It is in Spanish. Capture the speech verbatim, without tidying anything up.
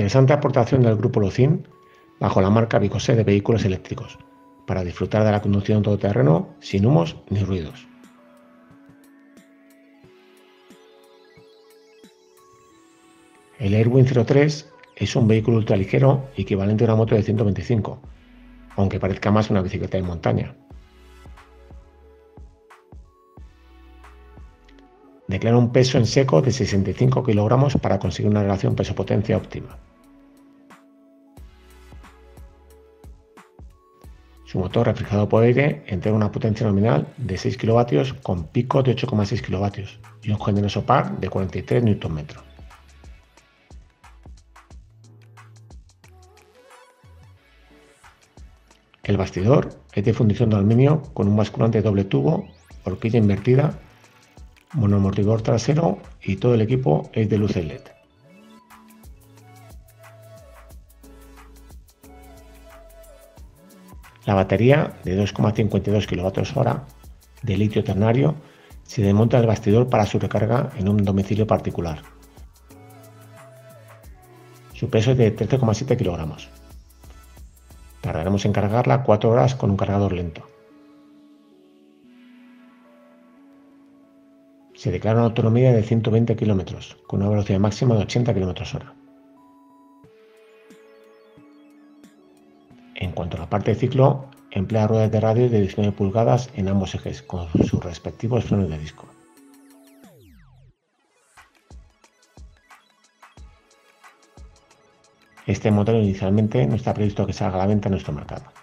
interesante aportación del grupo Loncin bajo la marca Bicose de vehículos eléctricos, para disfrutar de la conducción todoterreno sin humos ni ruidos. El AirWing cero tres es un vehículo ultraligero equivalente a una moto de ciento veinticinco, aunque parezca más una bicicleta de montaña. Declara un peso en seco de sesenta y cinco kilogramos para conseguir una relación peso-potencia óptima. Su motor refrigerado por aire entrega una potencia nominal de seis kilovatios con picos de ocho coma seis kilovatios y un generoso par de cuarenta y tres newton metros. El bastidor es de fundición de aluminio con un basculante doble tubo, horquilla invertida, monoamortiguador trasero y todo el equipo es de luces L E D. La batería de dos coma cincuenta y dos kilovatios hora de litio ternario se desmonta del bastidor para su recarga en un domicilio particular. Su peso es de trece coma siete kilogramos. Tardaremos en cargarla cuatro horas con un cargador lento. Se declara una autonomía de ciento veinte kilómetros con una velocidad máxima de ochenta kilómetros hora. En cuanto a la parte de ciclo, emplea ruedas de radio de diecinueve pulgadas en ambos ejes con sus respectivos frenos de disco. Este modelo inicialmente no está previsto que salga a la venta en nuestro mercado.